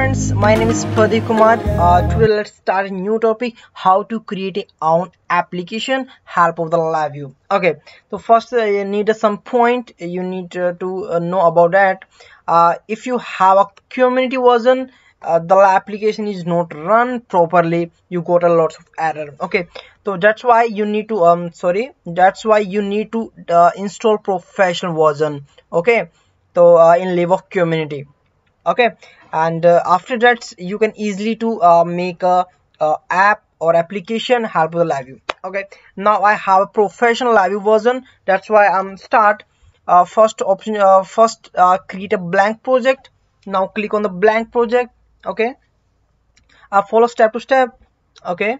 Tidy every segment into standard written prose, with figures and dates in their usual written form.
friends, my name is Pradeep Kumar. Today let's start a new topic, how to create a own application help of the LabVIEW. Okay, so first you need some point you need to know about that. If you have a community version, the application is not run properly, you got a lot of error. Okay, so that's why you need to install professional version. Okay, so in lieu of community. Okay, and after that you can easily to make a app or application help with the LabVIEW. Okay, now I have a professional LabVIEW version, that's why I'm start. First option, create a blank project. Now click on the blank project. Okay, I follow step to step. Okay,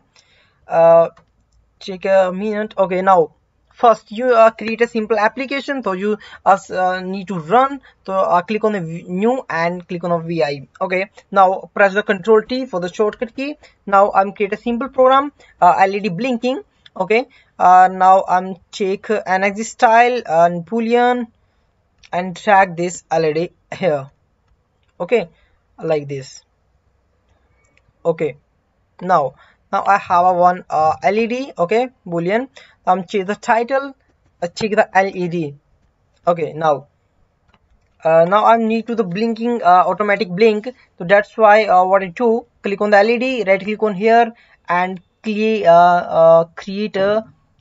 take a minute. Okay, now first you create a simple application, so you need to run. So click on the new and click on the VI. Okay, now press the Ctrl+T for the shortcut key. Now I'm create a simple program, LED blinking. Okay, now I'm check energy style and boolean and drag this LED here. Okay, like this. Okay, now I have a one LED. Okay, boolean. Check the title, check the LED. Okay, now I need to the blinking automatic blink. So that's why what I do, click on the LED, right click on here and create a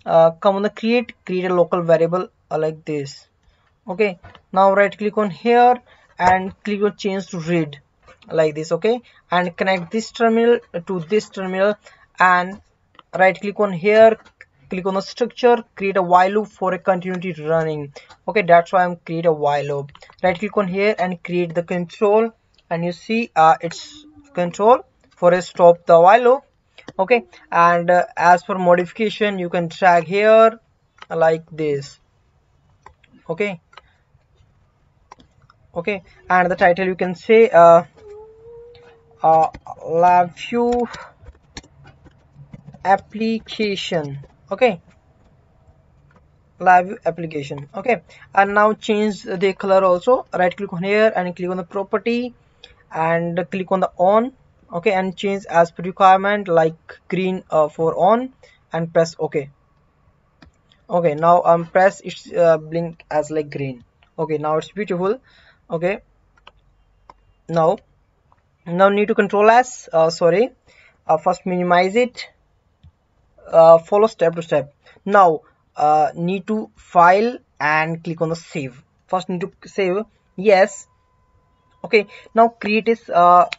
come on the create a local variable like this. Okay, now right click on here and click on change to read like this. Okay, and connect this terminal to this terminal and right click on here, click on the structure, create a while loop for a continuity running. Okay, that's why I'm create a while loop. Right click on here and create the control, and you see it's control for a stop the while loop. Okay, and as for modification you can drag here like this. Okay, okay, and the title you can say LabVIEW application. Okay, LabVIEW application. Okay, and now change the color also. Right click on here and click on the property and click on the on. Okay, and change as per requirement like green for on and press OK. Okay, now press it's blink as like green. Okay, now it's beautiful. Okay, now need to control S. First minimize it. Follow step to step. Now need to file and click on the save. First need to save, yes. Okay, now create a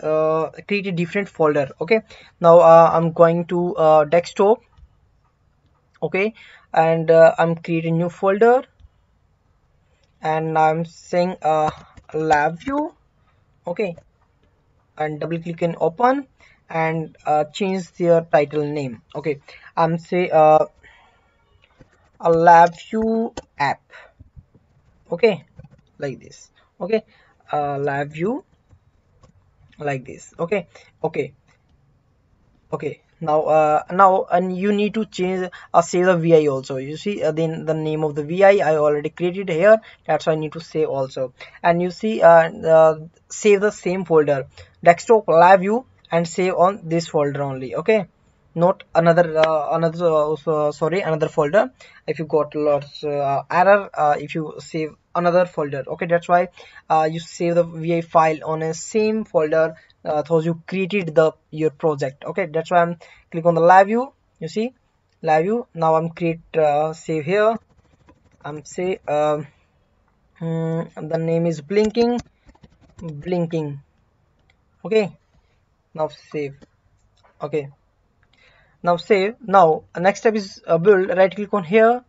different folder. Okay, now I'm going to desktop. Okay, and I'm creating a new folder and I'm saying LabVIEW. Okay, and double click and open and change their title name. Okay, I'm say a LabVIEW app. Okay, like this. Okay, LabVIEW like this. Okay, okay, okay, now and you need to change save the VI also. You see then the name of the VI I already created here, that's why I need to save also. And you see save the same folder, desktop LabVIEW, and save on this folder only. Okay, not another another folder. If you got lots error if you save another folder. Okay, that's why you save the VI file on a same folder those you created your project. Okay, that's why I'm click on the LabVIEW. You see LabVIEW. Now I'm create save here. I'm say the name is blinking. Okay, now save. Okay, now save. Now next step is build. Right click on here,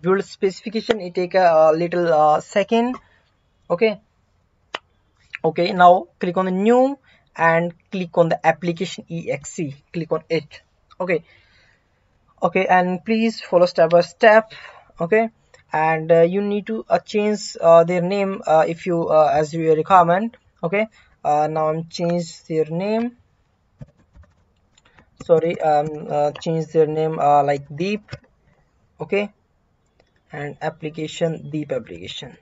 build specification. It take a little second. Okay, okay, now click on the new and click on the application exe, click on it. Okay, okay, and please follow step by step. Okay, and you need to change their name if you as your requirement. Okay, now I'm change their name. Sorry, change their name like Deep. Okay, and application Deep application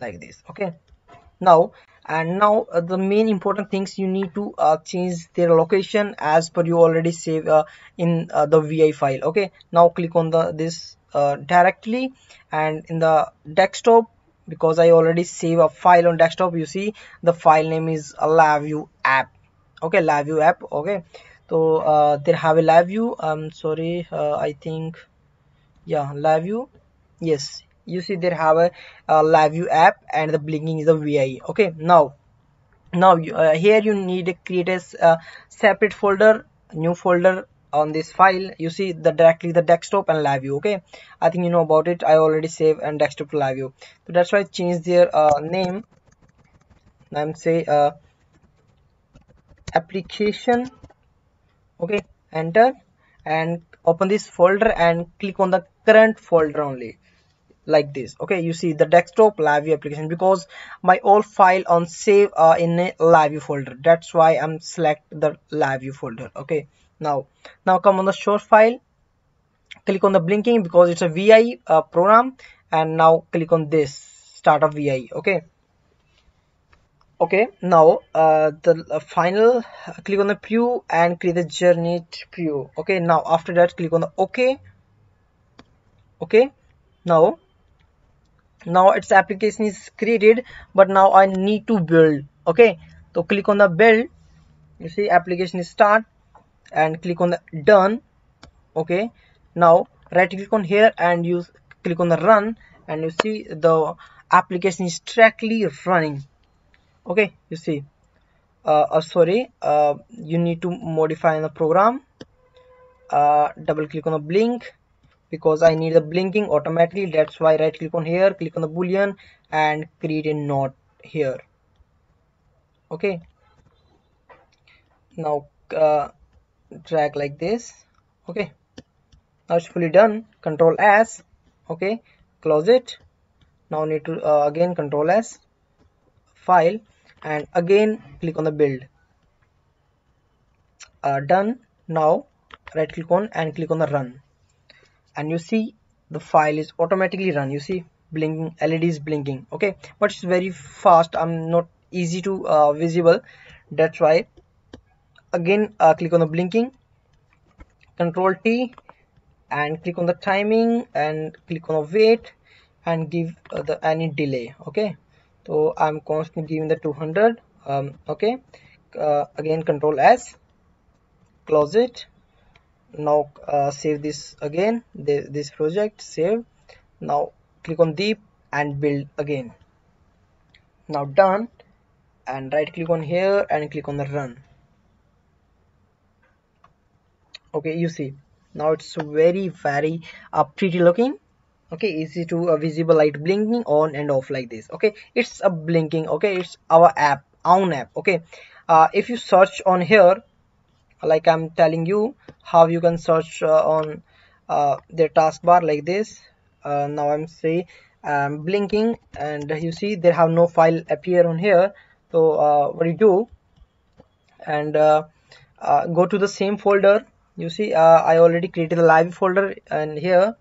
like this. Okay, now And now the main important things you need to change their location as per you already save in the VI file. Okay, now click on the directly, and in the desktop, because I already save a file on desktop, you see the file name is LabVIEW app. Okay, LabVIEW app. Okay, so they have a LabVIEw. I think, yeah, LabVIEw. Yes, you see they have a LabVIEW app, and the blinking is a VI. Okay, now here you need to create a separate folder, new folder on this file. You see the directly the desktop and LabVIEW. Okay, I think you know about it. I already save and desktop to LabVIEW, so that's why I changed their name. I'm say application. Okay, enter and open this folder and click on the current folder only, like this. Okay, you see the desktop LabVIEW application, because my old file on save in a LabVIEW folder, that's why I'm select the LabVIEW folder. Okay, now come on the source file, click on the blinking because it's a VI program, and now click on this start of VI. Okay, now the final, click on the preview and create the journey preview. Okay, now after that click on the OK. Okay, now its application is created, but now I need to build. Okay, so click on the build, you see application is start, and click on the done. Okay, now right click on here and you click on the run, and you see the application is directly running. Okay, you see you need to modify the program, double click on the blink because I need the blinking automatically, that's why right click on here, click on the boolean and create a node here. Okay, now drag like this. Okay, now it's fully done. Control S. Okay, close it. Now need to again Control S, file, and again click on the build, done. Now right click on and click on the run, and you see the file is automatically run. You see blinking LED is blinking. Okay, but it's very fast, I'm not easy to visible, that's why again click on the blinking, Control T, and click on the timing and click on the wait and give any delay. Okay, so I'm constantly giving the 200. Okay, again Control S, close it. Now save this again, this project, save. Now click on deep and build again. Now done, and right click on here and click on the run. Okay, you see now it's very pretty looking. Okay, easy to visible light blinking on and off like this. Okay, it's a blinking. Okay, it's our app, own app. Okay, if you search on here, like I'm telling you how you can search on their taskbar like this. Now I'm say blinking, and you see they have no file appear on here. So what you do, and go to the same folder. You see I already created a LabVIEW folder, and here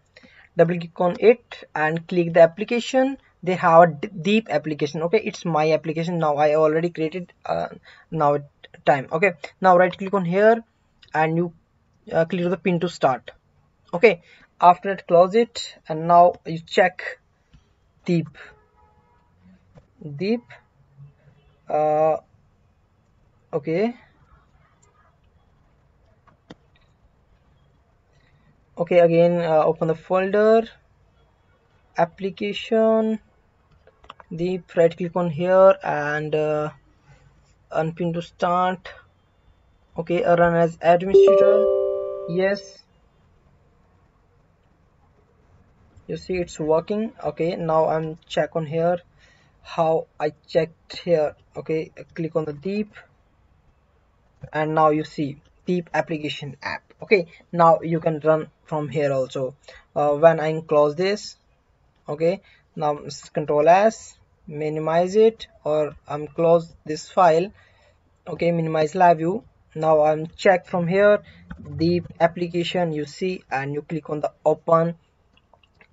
double click on it and click the application. They have a deep application. Okay, it's my application. Now I already created now it time. Okay, now right click on here and you click the pin to start. Okay, after that close it, and now you check deep. Okay, again open the folder, application, deep, right click on here and unpin to start. Okay, run as administrator, yes, you see it's working. Okay, now I'm check on here how I checked here. Okay, click on the deep, and now you see deep application app. Okay, now you can run from here also. When I close this, okay, now Control S, minimize it, or I'm close this file. Okay, minimize LabVIEW. Now I'm check from here the application, you see, and you click on the open,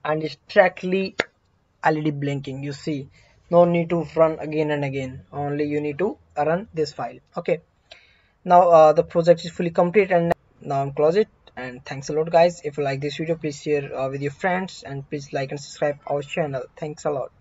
and it's directly LED blinking. You see No need to run again and again, only you need to run this file. Okay, now the project is fully complete, and now I'm close it. And thanks a lot guys. If you like this video, please share with your friends, and please like and subscribe our channel. Thanks a lot.